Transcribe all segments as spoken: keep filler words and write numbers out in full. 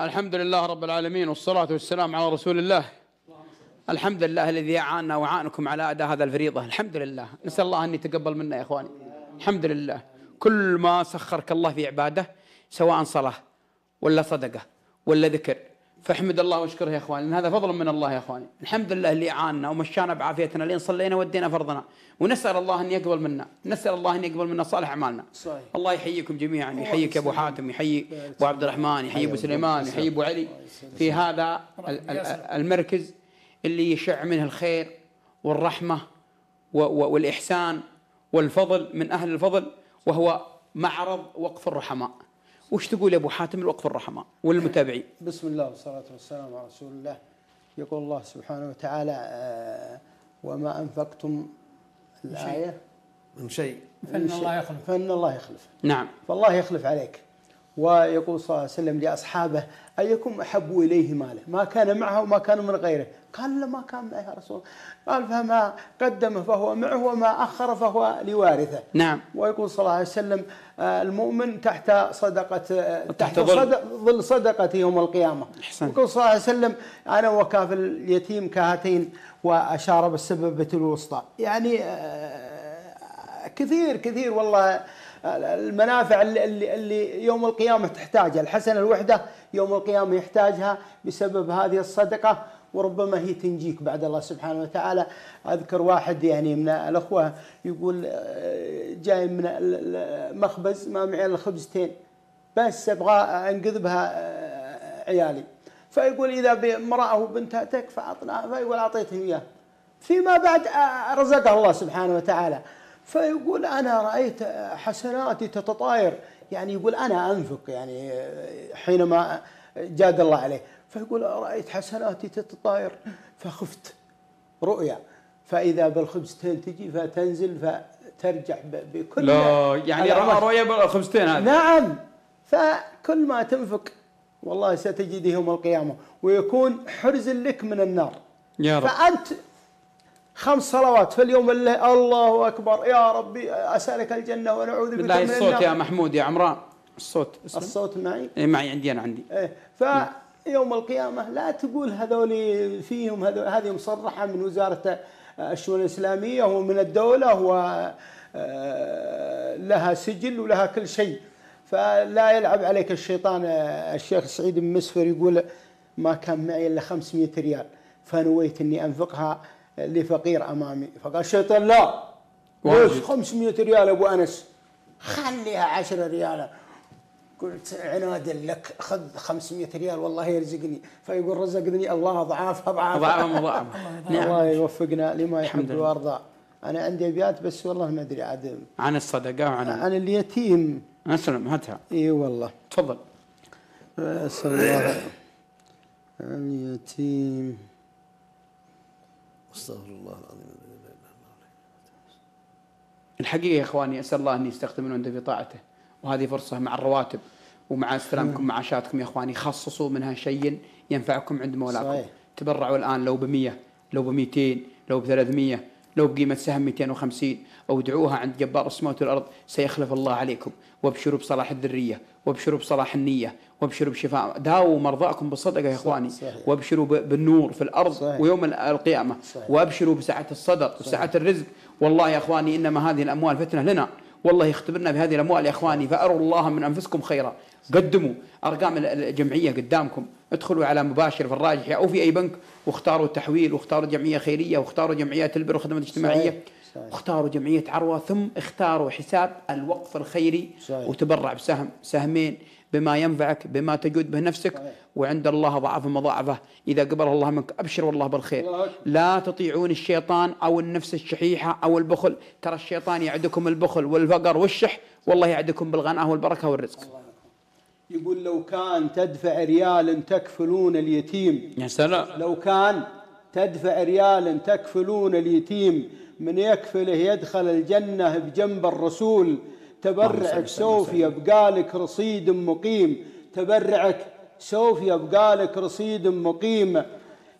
الحمد لله رب العالمين، والصلاة والسلام على رسول الله. الحمد لله الذي أعاننا وعانكم على أداء هذا الفريضة. الحمد لله، نسأل الله أن يتقبل منا يا إخواني. الحمد لله، كل ما سخرك الله في عباده سواء صلاة ولا صدقة ولا ذكر فاحمد الله واشكره يا إخواني، إن هذا فضل من الله يا إخواني. الحمد لله اللي أعاننا ومشانا بعافيتنا لين صلينا ودينا فرضنا، ونسأل الله أن يقبل منا، نسأل الله أن يقبل منا صالح أعمالنا. الله يحييكم جميعا، يحييك يا أبو حاتم، يحيي أبو عبد الرحمن، يحيي أبو سليمان، يحيي أبو علي، في هذا المركز اللي يشع منه الخير والرحمة والإحسان والفضل من أهل الفضل، وهو معرض وقف الرحماء. وش تقول يا أبو حاتم الوقف الرحماء والمتابعين؟ بسم الله والصلاة والسلام على رسول الله. يقول الله سبحانه وتعالى: وما أنفقتم الآية من شيء فإن الله يخلف فإن الله يخلف نعم، فالله يخلف عليك. ويقول صلى الله عليه وسلم لأصحابه: أيكم أحب إليه ماله ما كان معه وما كان من غيره؟ قال: لا، ما كان معه يا رسول الله. قال: فما قدم فهو معه وما أخر فهو لوارثه. نعم. ويقول صلى الله عليه وسلم: المؤمن تحت صدقة تحت, تحت ظل صدقة يوم القيامة. أحسن. يقول صلى الله عليه وسلم: أنا وكاف اليتيم كهاتين، وأشار بالسببة الوسطى. يعني كثير كثير والله المنافع اللي, اللي يوم القيامة تحتاجها. الحسنة الوحدة يوم القيامة يحتاجها بسبب هذه الصدقة، وربما هي تنجيك بعد الله سبحانه وتعالى. أذكر واحد يعني من الأخوة يقول: جاي من المخبز ما معي إلا خبزتين بس، أبغى أنقذبها عيالي. فيقول: إذا بامرأة وبنتها تكفى أعطناها. فيقول: أعطيته إياه. فيما بعد رزقه الله سبحانه وتعالى. فيقول: أنا رأيت حسناتي تتطاير. يعني يقول: أنا أنفق يعني حينما جاد الله عليه. فيقول: رأيت حسناتي تتطاير فخفت رؤيا، فإذا بالخبزتين تجي فتنزل فترجع بكل لا يعني رأى رؤيا بالخبزتين هذه. نعم. فكل ما تنفق والله ستجده يوم القيامة، ويكون حرز لك من النار يا رب. فأنت خمس صلوات في اليوم، اللي الله أكبر يا ربي أسألك الجنة ونعوذ بك من النار. بالله الصوت يا محمود يا عمران، الصوت السلام. الصوت معي؟ إيه معي، عندي أنا عندي. إيه. فيوم القيامة لا تقول هذول فيهم، هذول هذه مصرحة من وزارة الشؤون الإسلامية ومن الدولة، ولها سجل ولها كل شيء، فلا يلعب عليك الشيطان. الشيخ سعيد بن مسفر يقول: ما كان معي إلا خمسمائة ريال، فنويت إني أنفقها لفقير امامي. فقال الشيطان: لا، ليش خمسمائة ريال ابو انس؟ خليها عشرة ريال. قلت: عنادا لك، خذ خمسمائة ريال والله يرزقني. فيقول: رزقني الله اضعافها اضعافها اضعافها. الله يوفقنا لما يحب ويرضى. انا عندي ابيات بس والله ما ادري عاد عن الصدقه وعن عن اليتيم. اسلم هاتها. اي والله تفضل. اسال الله اليتيم. استغفر الله العظيم. الحقيقه يا اخواني اسال الله ان يستخدمون انت في طاعته، وهذه فرصه مع الرواتب ومع استلامكم معاشاتكم يا اخواني، خصصوا منها شيء ينفعكم عند مولاكم. تبرعوا الان لو بمية، لو بمئتين، لو بثلاثمية، لو بقيمه سهم مئتين وخمسين، او ادعوها عند جبار السماوات والارض، سيخلف الله عليكم. وابشروا بصلاح الذريه، وابشروا بصلاح النيه، وابشروا بشفاء، داووا مرضاكم بالصدقه يا اخواني. صحيح. وابشروا بالنور في الارض. صحيح. ويوم القيامه. صحيح. وابشروا بسعه الصدق وسعه الرزق. والله يا اخواني انما هذه الاموال فتنه لنا، والله يختبرنا بهذه الاموال يا اخواني. فاروا الله من انفسكم خيرا. قدموا ارقام الجمعيه قدامكم، ادخلوا على مباشر في الراجحي او في اي بنك، واختاروا التحويل، واختاروا جمعيه خيريه، واختاروا جمعيات البر والخدمات الاجتماعيه، واختاروا جمعيه عروه، ثم اختاروا حساب الوقف الخيري. صحيح. وتبرع بسهم سهمين، بما ينفعك، بما تجود به نفسك. صحيح. وعند الله ضعف مضاعفه اذا قبله الله منك. ابشر والله بالخير. الله. لا تطيعون الشيطان او النفس الشحيحه او البخل، ترى الشيطان يعدكم البخل والفقر والشح، والله يعدكم بالغناء والبركه والرزق. الله. يقول: لو كان تدفع ريال تكفلون اليتيم. يا سلام. لو كان تدفع ريال تكفلون اليتيم، من يكفله يدخل الجنة بجنب الرسول. تبرعك سوف يبقى لك رصيد مقيم، تبرعك سوف يبقى لك رصيد مقيم.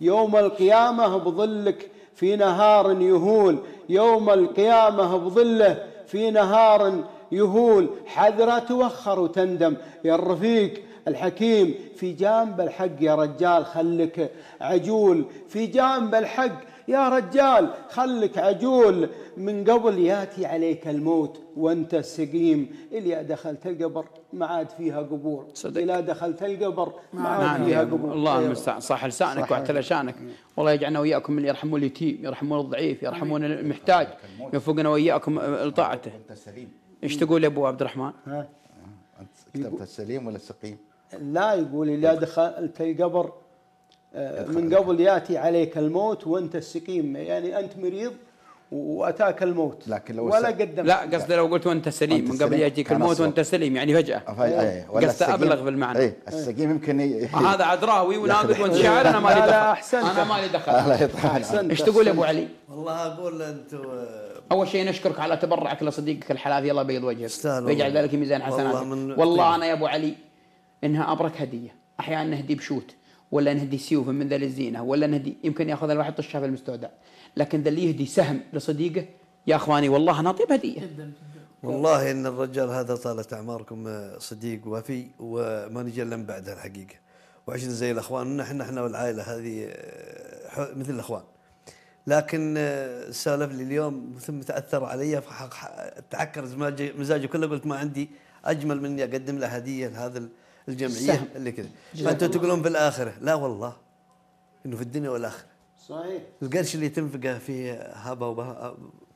يوم القيامة بظلك في نهار يهول، يوم القيامة بظله في نهار يهول. حذر توخر وتندم. يا الرفيق الحكيم في جانب الحق يا رجال خلك عجول، في جانب الحق يا رجال خلك عجول، من قبل ياتي عليك الموت وانت السقيم. إلى دخلت القبر ما عاد فيها قبور، إلى دخلت القبر ما عاد فيها قبور. الله المستعان، صح لسانك واعتلى شانك. والله يجعلنا وإياكم اللي يرحمون اليتيم، يرحمون الضعيف، يرحمون المحتاج، يوفقنا وإياكم لطاعته. ايش تقول يا ابو عبد الرحمن؟ ها انت كتبت السليم ولا السقيم؟ لا، يقول إلى دخلت القبر من قبل ياتي عليك الموت وانت السقيم، يعني انت مريض واتاك الموت. لكن لو ولا قدمت، لا قصدي لو قلت وانت سليم من قبل ياتيك الموت وانت سليم يعني فجاه. قصدي ابلغ بالمعنى. اي السقيم يمكن ي... هذا عذراوي وناطق وانت شاعر. انا مالي دخل. احسنت، انا مالي دخل. الله يطلع. ايش تقول يا ابو علي؟ والله اقول انتم اول شيء نشكرك على تبرعك لصديقك الحلاثي، الله يبيض وجهك ويجعل ذلك ميزان حسناتك. والله انا يا ابو علي انها ابرك هديه. احيانا نهدي بشوت، ولا نهدي سيوف من ذا للزينه، ولا نهدي يمكن ياخذها الواحد طشها في المستودع، لكن ذا اللي يهدي سهم لصديقه يا اخواني والله انا اطيب هديه. والله ان الرجال هذا طالت اعماركم صديق وفي وما نجي الا من بعده الحقيقه، وعشنا زي الاخوان. نحن احنا والعائله هذه مثل الاخوان، لكن سالف لي اليوم ثم تاثر علي تعكر مزاجي كله. قلت ما عندي اجمل من اني اقدم له هديه لهذا الجمعيه اللي كذا. فانتم تقولون في الاخره، لا والله انه في الدنيا والاخره صحيح. القرش اللي تنفقه في هبه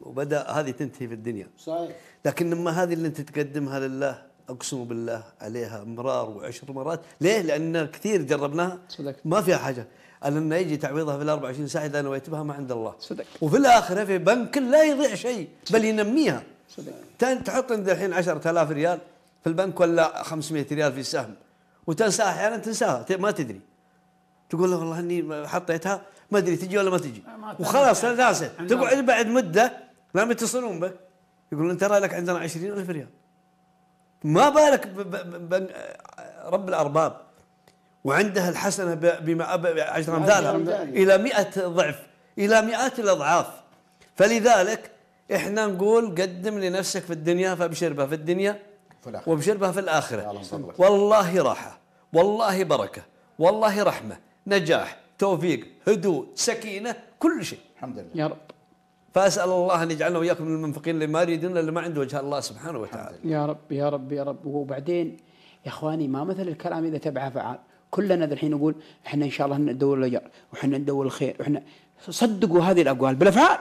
وبدا هذه تنتهي في الدنيا صحيح، لكن اما هذه اللي انت تقدمها لله اقسم بالله عليها مرار وعشر مرات. ليه؟ لان كثير جربناها ما فيها حاجه، لانه يجي تعويضها في ال أربعة وعشرين ساعه اذا نويتبها ما عند الله صدق. وفي الاخره في بنك لا يضيع شيء بل ينميها صدق. تحط عند الحين عشرة آلاف ريال في البنك ولا خمسمائة ريال في السهم، وتنساها احيانا، تنساها ما تدري، تقول له والله اني حطيتها ما ادري تجي ولا ما تجي، وخلاص ناسه. تقعد بعد مده لما يتصلون بك يقولون ترى لك عندنا عشرين ألف ريال، ما بالك رب الارباب وعنده الحسنه بعشر امثالها الى مئة ضعف، الى مئات الاضعاف. فلذلك احنا نقول قدم لنفسك في الدنيا فابشر بها في الدنيا وبشربها في الآخرة. والله راحة، والله بركة، والله رحمة، نجاح، توفيق، هدوء، سكينة، كل شيء الحمد لله يا رب. فأسأل الله أن يجعلنا وإياكم من المنفقين اللي ما يريدون اللي ما عنده وجه الله سبحانه وتعالى يا رب يا رب يا رب. وبعدين يا إخواني ما مثل الكلام إذا تبعه فعال. كلنا الحين نقول إحنا إن شاء الله ندور الأجر وإحنا ندور الخير وإحنا، صدقوا هذه الأقوال بالأفعال.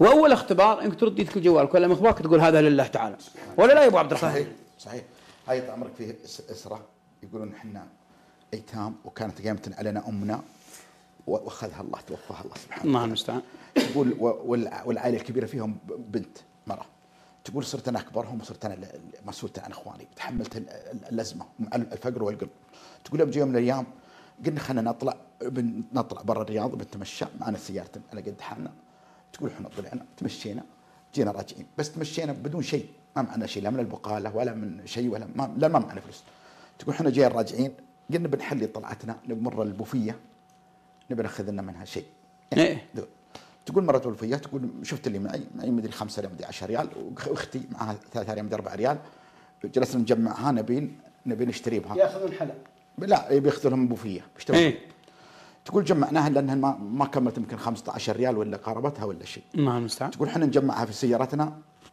وأول اختبار إنك ترد يدك الجوال ولا مخباك تقول هذا لله تعالى ولا لا يا أبو عبد الرحمن؟ صحيح صحيح. هاي عمرك فيه اسره يقولون احنا ايتام وكانت قيمه علينا امنا واخذها الله، توفاها الله سبحانه وتعالى. الله المستعان. تقول والعائله الكبيره فيهم بنت مراه، تقول صرت انا اكبرهم وصرت انا مسؤول عن اخواني، تحملت الازمه الفقر والقلب. تقول بجي يوم من الايام قلنا خلينا نطلع نطلع برا الرياض بنتمشى، معنا سيارتنا على قد حالنا. تقول احنا طلعنا تمشينا جينا راجعين، بس تمشينا بدون شيء، ما معنا شيء لا من البقاله ولا من شيء ولا ما لا ما معنا فلوس. تقول احنا جايين راجعين قلنا بنحلي طلعتنا، نمر البوفيه نبي ناخذ لنا منها شيء. يعني تقول مرت البوفيه تقول شفت اللي معي معي مدري خمسه ولا مدري عشرة ريال، واختي معها ثلاثة ريال مدري أربعة ريال، جلسنا نجمعها نبي نبي نشتري بها. ياخذون حلا؟ لا ياخذون لهم بوفيه بيشترون. إيه؟ تقول جمعناها لانها ما ما كملت يمكن خمسة عشر ريال ولا قاربتها ولا شيء. الله المستعان. تقول احنا نجمعها في سيارتنا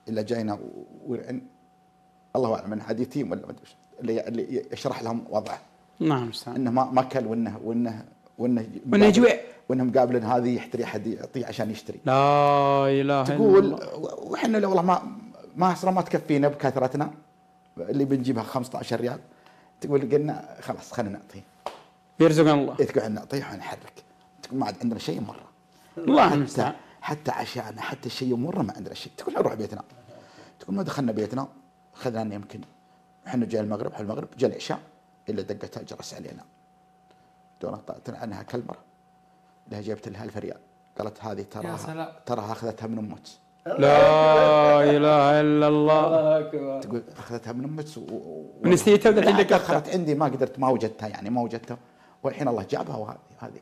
الا جاينا ورعن الله اعلم من حديثين ولا ما ادري اللي اللي يشرح لهم وضعه. نعم صحيح. انه ما ما كل وانه وانه وانه وانه جوع وانه مقابل هذه يحتري احد يعطيه عشان يشتري. لا اله الا الله. تقول واحنا والله ما ما ما تكفينا بكثرتنا اللي بنجيبها خمسة عشر ريال. تقول قلنا خلاص خلينا نعطيه. يرزقنا الله. تقول نعطيه ونحرك. تقول ما عاد عندنا شيء مره. الله المستعان. حتى عشاءنا حتى شيء مره ما عندنا شيء. تقول نروح بيتنا. تقول ما دخلنا بيتنا اخذنا لنا يمكن احنا جاي المغرب، حول المغرب جاء العشاء الا دقتها الجرس علينا. دون طلعت عنها كلمه لها جبت لها ألف ريال، قالت هذه تراها تراها اخذتها من امك. لا اله الا الله. الله اكبر. تقول اخذتها من امك ونسيتها الحين دخلت عندي ما قدرت ما وجدتها يعني ما وجدتها والحين الله جابها وهذه هذه.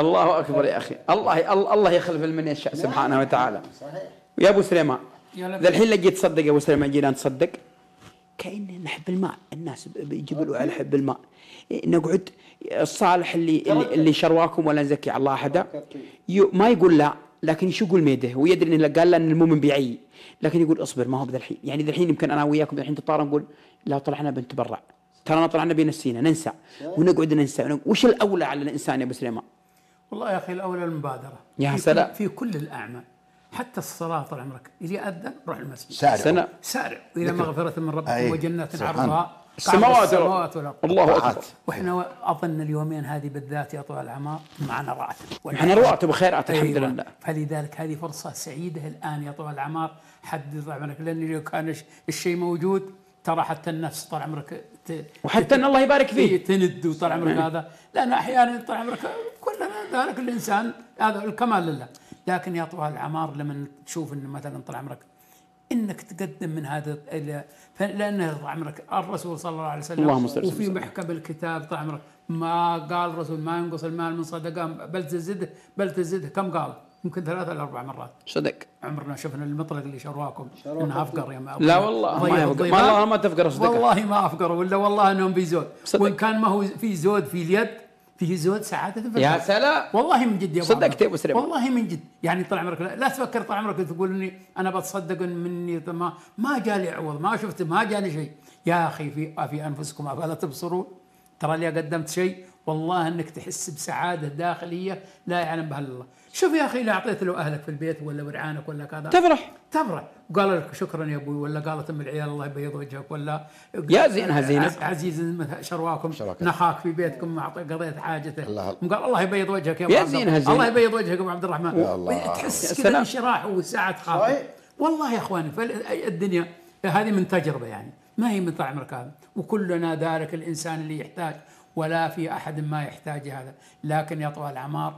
الله اكبر يا اخي، الله الله يخلف لمن يشاء سبحانه وتعالى. صحيح. يا ابو سليمان ذا الحين لقيت تصدق يا ابو سليمان جينا نتصدق كأننا حب الماء، الناس بيجبلوا على حب الماء. نقعد الصالح اللي اللي شرواكم ولا نزكي على الله أحدا ما يقول لا، لكن شو يقول ميده، ويدري انه قال له ان المؤمن بيعي، لكن يقول اصبر ما هو بذا الحين، يعني ذا الحين يمكن انا وياكم الحين تطارا نقول لا طلعنا بنتبرع، ترانا طلعنا بنسينا ننسى ونقعد ننسى. وش الاولى على الانسان يا ابو سليمان؟ والله يا اخي الاولى المبادره يا سلام في كل الاعمال، حتى الصلاه طال عمرك، اللي ياذن روح المسجد سارع سارع الى مغفره من ربكم وجنات عرضها السماوات والله اكبر. واحنا اظن اليومين هذه بالذات يا طوال العمر معنا راتب، احنا رواتب خيرات الحمد لله، فلذلك هذه فرصه سعيده الان يا طوال العمر. حد طال عمرك، لان لو كان الشيء موجود ترى حتى النفس طال عمرك ت... وحتى ان الله يبارك فيه تند وطال عمرك هذا، لان احيانا طال عمرك كلنا ذلك الانسان هذا الكمال لله، لكن يا طوال العمر لما تشوف ان مثلا طال عمرك انك تقدم من هذا الى، لانه طال عمرك الرسول صلى الله عليه وسلم اللهم صل وفي محكم الكتاب طال عمرك ما قال الرسول ما ينقص المال من صدقه بل تزيده بل تزيده، كم قال؟ يمكن ثلاث الى اربع مرات صدق. عمرنا شفنا المطلق اللي شرواكم انه افقر يا ما لا والله ما يفقر، ما ما تفقر صدقه والله ما افقر، ولا والله انهم بيزود، وان كان ما هو في زود في اليد في زود سعاده في يا سلام والله من جد يا ابو صدقت يا ابو سليمان والله من جد. يعني طال عمرك لا تفكر طال عمرك تقول اني انا بتصدق مني ما ما جالي عوض، ما شفت ما جاني شيء. يا اخي في في انفسكم افلا تبصرون، ترى اللي قدمت شيء والله انك تحس بسعاده داخليه لا يعلم بها الله. شوف يا اخي لو اعطيت له اهلك في البيت ولا ورعانك ولا كذا تفرح تفرح، قال لك شكرا يا ابوي، ولا قالت ام العيال الله يبيض وجهك، ولا يا زينها زينه عزيز شرواكم نخاك في بيتكم قضيت حاجته، قال الله يبيض وجهك يا ابو عبد الرحمن، الله يبيض وجهك يا ابو عبد الرحمن، تحس كذا انشراح وسعه خاطر. والله يا اخواني الدنيا هذه من تجربه، يعني ما هي من طال عمرك هذا، وكلنا ذلك الانسان اللي يحتاج، ولا في احد ما يحتاج هذا، لكن يا طوال العمار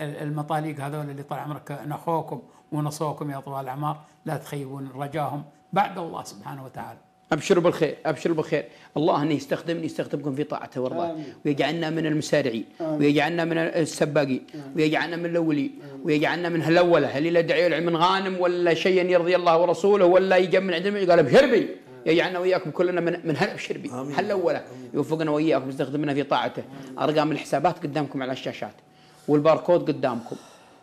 المطاليق هذول اللي طال عمرك نخوكم ونصوكم يا طوال العمار لا تخيبون رجاهم بعد الله سبحانه وتعالى. ابشروا بالخير، ابشروا بالخير، الله انه يستخدمني يستخدمكم في طاعته ورضاه، ويجعلنا من المسارعين، ويجعلنا من السباقين، ويجعلنا من الاولين، ويجعلنا من الاوله اللي لا داعي له من غانم ولا شيء يرضي الله ورسوله ولا يجمع عندنا قال ابشر بي. يجعلنا وإياكم كلنا من هل بشربي هل أولا يوفقنا وإياكم يستخدمنا في طاعته. أرقام الحسابات قدامكم على الشاشات والباركود قدامكم،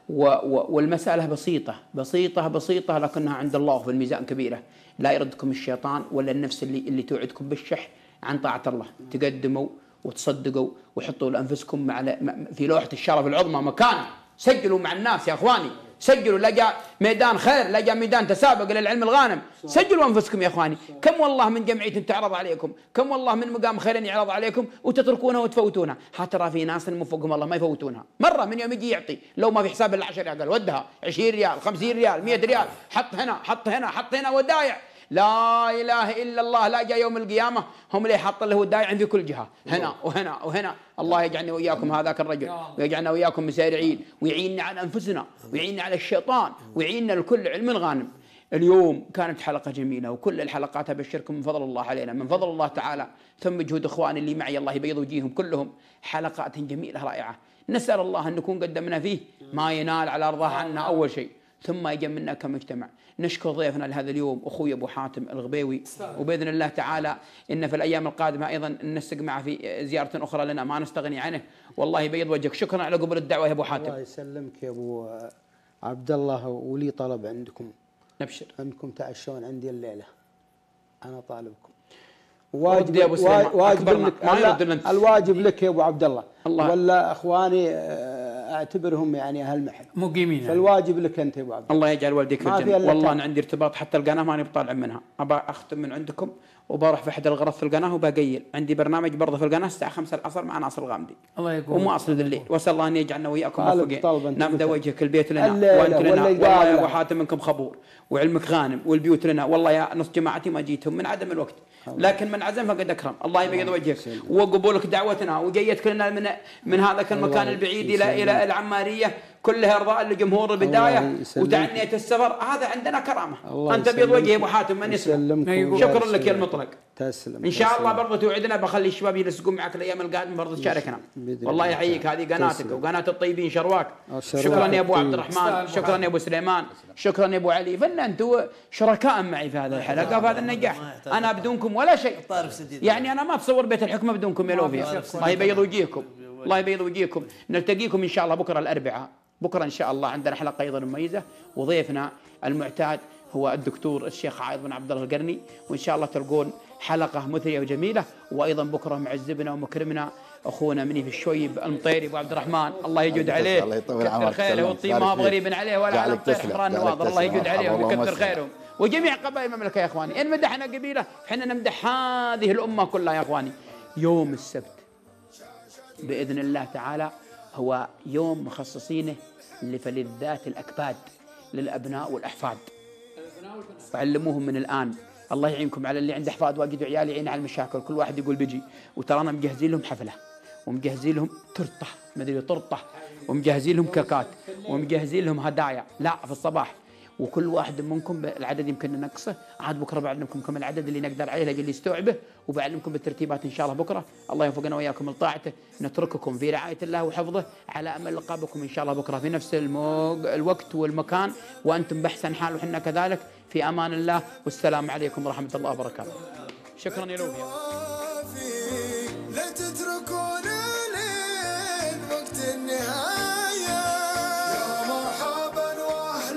و و والمسألة بسيطة بسيطة بسيطة، لكنها عند الله في الميزان كبيرة، لا يردكم الشيطان ولا النفس اللي, اللي توعدكم بالشح عن طاعة الله. تقدموا وتصدقوا وحطوا لأنفسكم على في لوحة الشرف العظمى مكان، سجلوا مع الناس يا إخواني، سجلوا لقى ميدان خير، لقى ميدان تسابق للعلم الغانم، سجلوا أنفسكم يا إخواني. كم والله من جمعية تعرض عليكم، كم والله من مقام خير يعرض عليكم وتتركونها وتفوتونها. ها ترى في ناس من فوقهم الله ما يفوتونها، مرة من يوم يجي يعطي لو ما في حساب إلا عشرة ريال قال ودها، عشرين ريال، خمسين ريال، مئة ريال، حط هنا حط هنا حط هنا ودايع. لا إله إلا الله، لا جاء يوم القيامة هم اللي حاط له ودايع في كل جهة، هنا وهنا وهنا. الله يجعلنا وإياكم هذاك الرجل، ويجعلنا وإياكم مسارعين، ويعيننا على أنفسنا، ويعيننا على الشيطان، ويعيننا لكل علم غانم. اليوم كانت حلقة جميلة، وكل الحلقات أبشركم من فضل الله علينا، من فضل الله تعالى ثم جهود إخواني اللي معي الله يبيض وجيههم كلهم، حلقات جميلة رائعة. نسأل الله أن نكون قدمنا فيه ما ينال على رضاه عنا أول شيء، ثم يجملنا كمجتمع. نشكر ضيفنا لهذا اليوم اخوي ابو حاتم الغبيوي، وباذن الله تعالى ان في الايام القادمه ايضا ننسق معه في زياره اخرى لنا ما نستغني عنه. والله يبيض وجهك، شكرا على قبول الدعوه يا ابو حاتم. الله يسلمك يا ابو عبد الله، ولي طلب عندكم. نبشر انكم تعشون عندي الليله، انا طالبكم. واجب يا ابو سليمان، واجب لك، ما الواجب لك يا ابو عبد الله، الله ولا اخواني اعتبرهم يعني اهل محل مقيمين، فالواجب لك انت يا ابو عبد الله. الله يجعل والديك في الجنه. والله انا عندي ارتباط حتى القناه ماني بطالع منها، ابى اختم من عندكم وبروح في احد الغرف في القناه وبقيل، عندي برنامج برضه في القناه الساعه خمسة العصر مع ناصر الغامدي. الله يقوم وما اصل الليل، واسال الله ان يجعلنا وياكم موفقين. نمد وجهك البيت لنا وانت لنا، والله يا ابو حاتم منكم خبور وعلمك غانم، والبيوت لنا. والله يا نص جماعتي ما جيتهم من عدم الوقت، لكن من عزم فقد اكرم. الله يبيض وجهك وقبولك دعوتنا وجيتك لنا من من هذاك المكان البعيد الى الى العماريه كلها ارضاء لجمهور البدايه وتعنيه السفر، هذا عندنا كرامه. انت بيض وجهي ابو حاتم من اسمه. شكرا لك يا المطلق. تسلم. ان شاء الله برضه توعدنا، بخلي الشباب يلصقون معك الايام القادمه برضه تشاركنا. والله يحييك، هذه قناتك وقناه الطيبين شرواك. شكرا يا ابو عبد الرحمن، شكرا يا ابو سليمان، شكرا يا ابو علي، فان انتم شركاء معي في هذه الحلقه وفي هذا النجاح. انا بدونكم ولا شيء. يعني انا ما اتصور بيت الحكمه بدونكم يا لوفيا. الله يبيض وجيهكم، الله يبيض وجيهكم. نلتقيكم ان شاء الله بكره الاربعاء، بكره ان شاء الله عندنا حلقه ايضا مميزه، وضيفنا المعتاد هو الدكتور الشيخ عايض بن عبد الله القرني، وان شاء الله تلقون حلقه مثريه وجميله. وايضا بكره معزبنا ومكرمنا اخونا مني في الشويب المطيري ابو عبد الرحمن، الله يجود عليه ويكثر خيره والطيب ما غريب عليه ولا على الطير حمران نواظر، الله يجود عليهم ويكثر خيرهم وجميع قبائل المملكه يا اخواني. ان مدحنا قبيله احنا نمدح هذه الامه كلها يا اخواني. يوم السبت بإذن الله تعالى هو يوم مخصصينه لفلذات الأكباد للأبناء والأحفاد، علموهم من الآن. الله يعينكم على اللي عنده أحفاد واجد وعيال، يعين على المشاكل. كل واحد يقول بيجي، وترانا مجهزين لهم حفلة ومجهزين لهم ترطة مدري ترطة، ومجهزين لهم كركات ومجهزين لهم هدايا لا في الصباح. وكل واحد منكم العدد يمكن ننقصه، عاد بكره بعلمكم كم العدد اللي نقدر عليه اللي يستوعبه، وبعلمكم بالترتيبات ان شاء الله بكره. الله يوفقنا واياكم لطاعته. نترككم في رعايه الله وحفظه، على امل لقابكم ان شاء الله بكره في نفس الوقت والمكان، وانتم باحسن حال وحنا كذلك. في امان الله، والسلام عليكم ورحمه الله وبركاته. شكرا يا لوفيا.